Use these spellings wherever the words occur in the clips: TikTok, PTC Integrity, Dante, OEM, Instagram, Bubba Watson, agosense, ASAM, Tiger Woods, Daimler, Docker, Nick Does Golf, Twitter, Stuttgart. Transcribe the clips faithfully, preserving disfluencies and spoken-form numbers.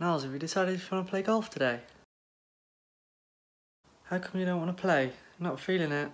Niles, have you decided if you want to play golf today? How come you don't want to play? I'm not feeling it.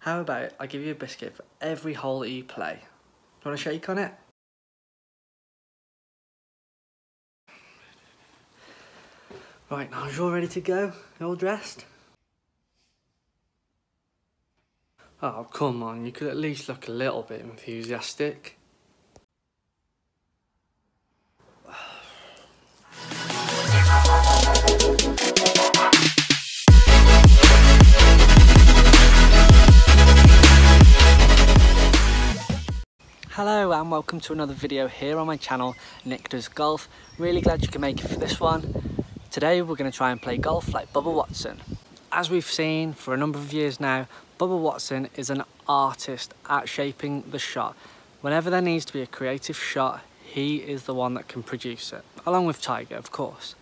How about I give you a biscuit for every hole that you play? Do you want to shake on it? Right, Niles, you're ready to go? You're all dressed? Oh, come on, you could at least look a little bit enthusiastic. Hello and welcome to another video here on my channel, Nick Does Golf. Really glad you can make it for this one. Today we're going to try and play golf like Bubba Watson. As we've seen for a number of years now, Bubba Watson is an artist at shaping the shot. Whenever there needs to be a creative shot, he is the one that can produce it, along with Tiger, of course.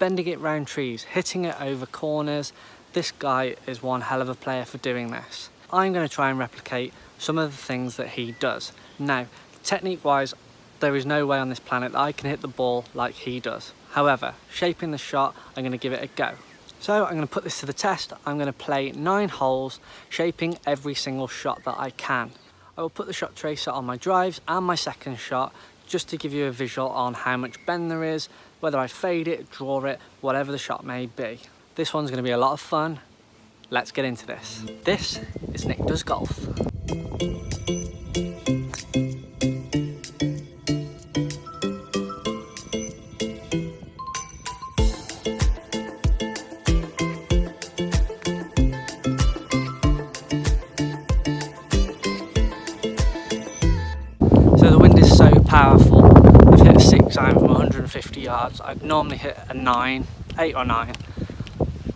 Bending it round trees, hitting it over corners, this guy is one hell of a player for doing this. I'm going to try and replicate some of the things that he does. Now, technique wise, there is no way on this planet that I can hit the ball like he does. However, shaping the shot, I'm going to give it a go. So I'm going to put this to the test. I'm going to play nine holes, shaping every single shot that I can. I will put the shot tracer on my drives and my second shot, just to give you a visual on how much bend there is, whether I fade it, draw it, whatever the shot may be. This one's going to be a lot of fun. Let's get into this. This is Nick Does Golf. So the wind is so powerful. I've hit a six iron from one hundred fifty yards. I'd normally hit a nine, eight or nine,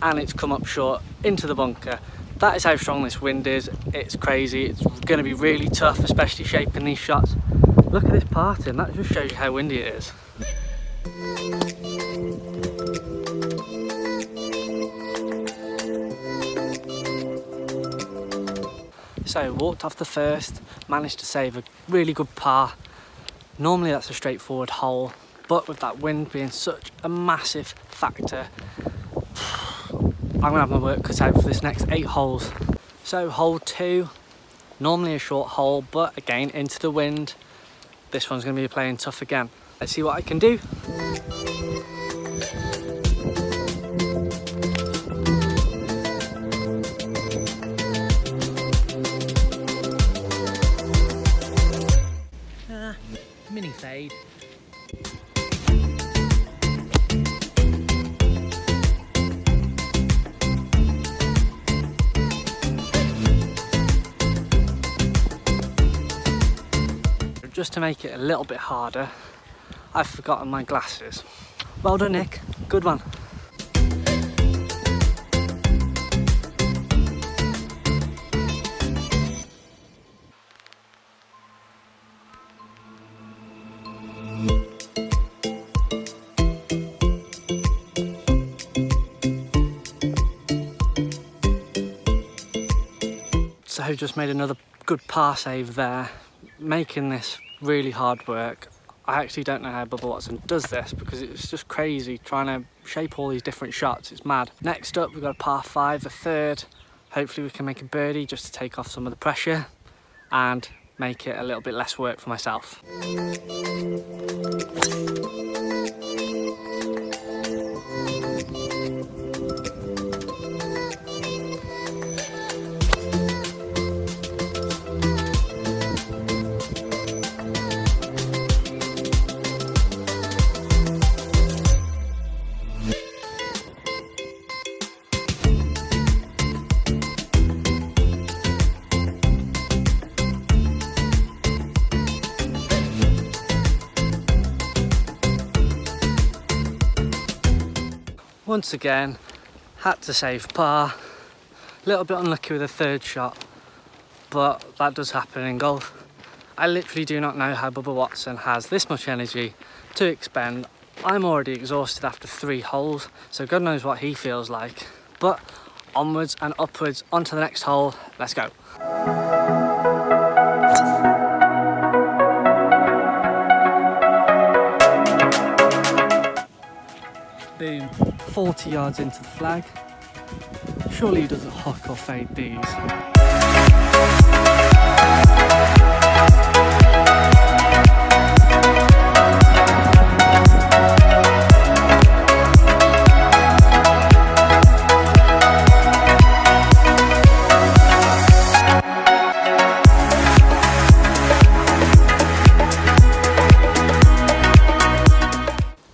and it's come up short into the bunker. That is how strong this wind is. It's crazy. It's going to be really tough, especially shaping these shots. Look at this parting. That just shows you how windy it is. So walked off the first, managed to save a really good par. Normally that's a straightforward hole, but with that wind being such a massive factor, I'm gonna have my work cut out for this next eight holes. So hole two, normally a short hole, but again into the wind. This one's gonna be playing tough again. Let's see what I can do. Mini fade. Just to make it a little bit harder, I've forgotten my glasses. Well done, Nick. Good one. So just made another good par save there, making this really hard work. I actually don't know how Bubba Watson does this because it's just crazy trying to shape all these different shots. It's mad. Next up, we've got a par five, a third. Hopefully we can make a birdie just to take off some of the pressure and make it a little bit less work for myself. Once again, had to save par. A little bit unlucky with the third shot, but that does happen in golf. I literally do not know how Bubba Watson has this much energy to expend. I'm already exhausted after three holes, so God knows what he feels like. But onwards and upwards, onto the next hole. Let's go. boom, forty yards into the flag. Surely he doesn't hock or fade these.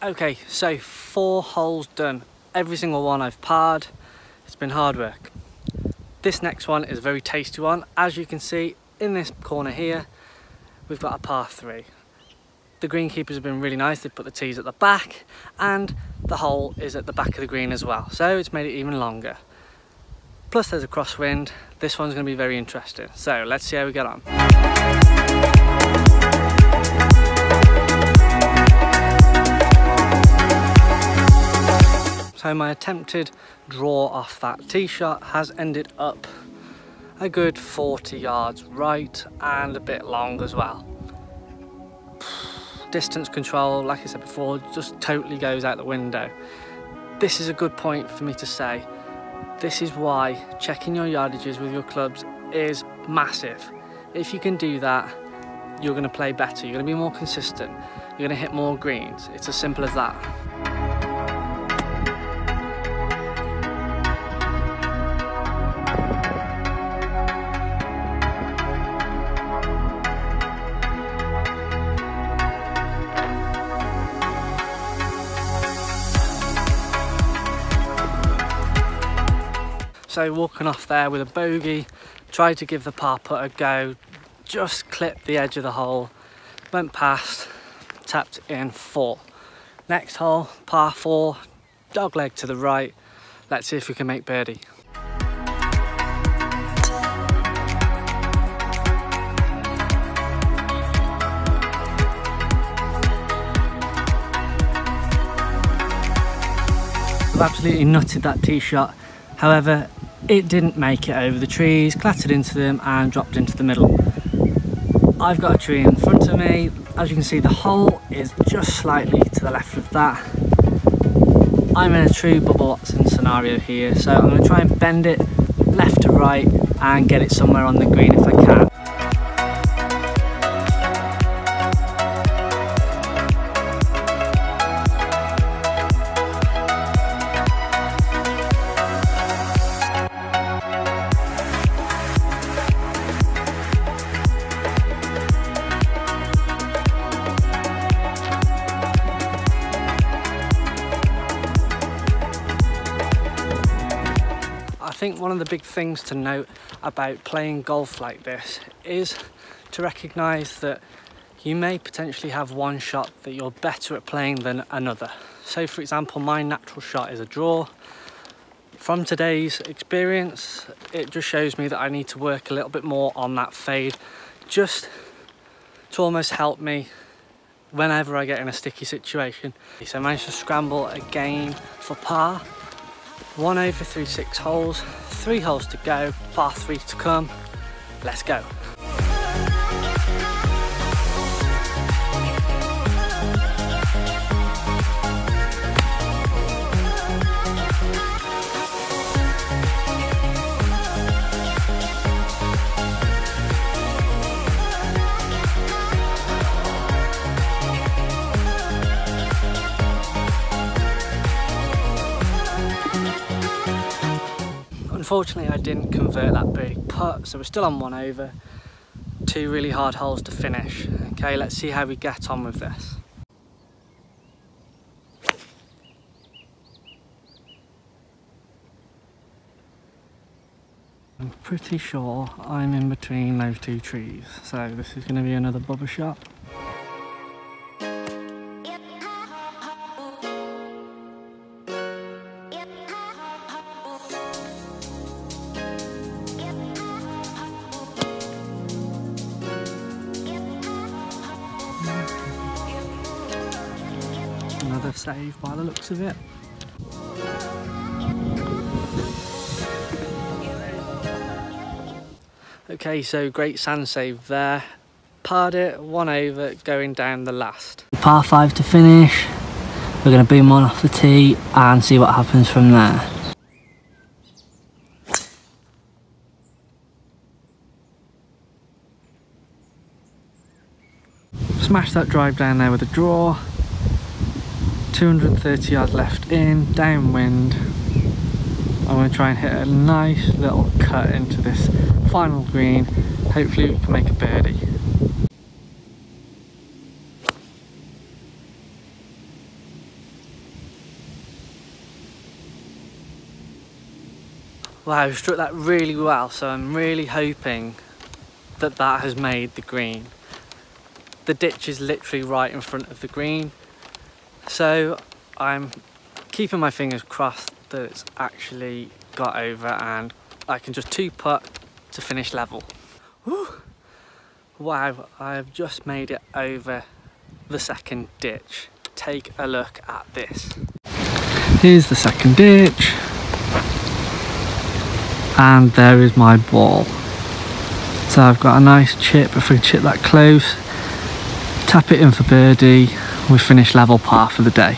Okay, so four holes done. Every single one I've parred. It's been hard work. This next one is a very tasty one. As you can see in this corner here, we've got a par three. The greenkeepers have been really nice. They've put the tees at the back and the hole is at the back of the green as well. So it's made it even longer. Plus there's a crosswind. This one's going to be very interesting. So let's see how we get on. So my attempted draw off that tee shot has ended up a good forty yards right and a bit long as well. Distance control, like I said before, just totally goes out the window. This is a good point for me to say. This is why checking your yardages with your clubs is massive. If you can do that, you're going to play better, you're going to be more consistent, you're going to hit more greens. It's as simple as that. So walking off there with a bogey, tried to give the par putt a go, just clipped the edge of the hole, went past, tapped in four. Next hole, par four, dog leg to the right. Let's see if we can make birdie. I've absolutely nutted that tee shot. However, it didn't make it over the trees, clattered into them and dropped into the middle. I've got a tree in front of me. As you can see, the hole is just slightly to the left of that. I'm in a true Bubba Watson scenario here, so I'm going to try and bend it left to right and get it somewhere on the green if I can. I think one of the big things to note about playing golf like this is to recognise that you may potentially have one shot that you're better at playing than another. So for example, my natural shot is a draw. From today's experience, it just shows me that I need to work a little bit more on that fade, just to almost help me whenever I get in a sticky situation. So I managed to scramble again for par. One over through six holes, three holes to go, par three to come. Let's go. Unfortunately, I didn't convert that big putt, so we're still on one over. Two really hard holes to finish. Okay, let's see how we get on with this. I'm pretty sure I'm in between those two trees, so this is going to be another Bubba shot. Another save by the looks of it. Okay, so great sand save there. Parred it, one over, going down the last. Par five to finish. We're going to boom one off the tee and see what happens from there. Smash that drive down there with a draw. two hundred thirty yards left in, downwind. I'm going to try and hit a nice little cut into this final green. Hopefully we can make a birdie. Wow, I've struck that really well, so I'm really hoping that that has made the green. The ditch is literally right in front of the green, so I'm keeping my fingers crossed that it's actually got over and I can just two putt to finish level. Woo! Wow, I've just made it over the second ditch. Take a look at this. Here's the second ditch, and there is my ball. So I've got a nice chip. If I can chip that close, tap it in for birdie, we finish level par for the day.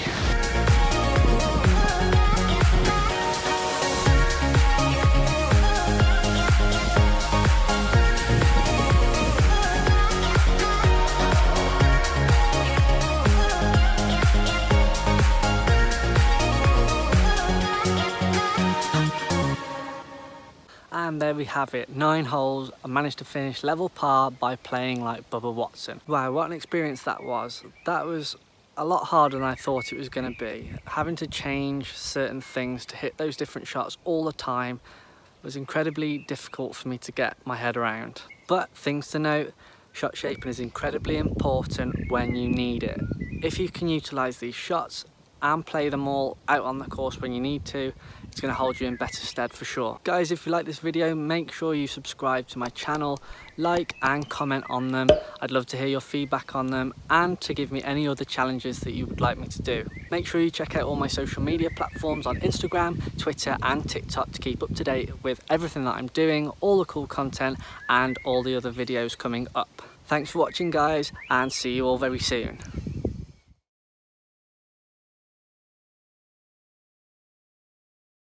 And there we have it, nine holes. I managed to finish level par by playing like Bubba Watson. Wow, what an experience that was. That was a lot harder than I thought it was going to be. Having to change certain things to hit those different shots all the time was incredibly difficult for me to get my head around. But things to note, shot shaping is incredibly important when you need it. If you can utilise these shots and play them all out on the course when you need to, it's going to hold you in better stead for sure. Guys, if you like this video, make sure you subscribe to my channel, like and comment on them. I'd love to hear your feedback on them and to give me any other challenges that you would like me to do. Make sure you check out all my social media platforms on Instagram, Twitter and TikTok to keep up to date with everything that I'm doing, all the cool content and all the other videos coming up. Thanks for watching guys, and see you all very soon.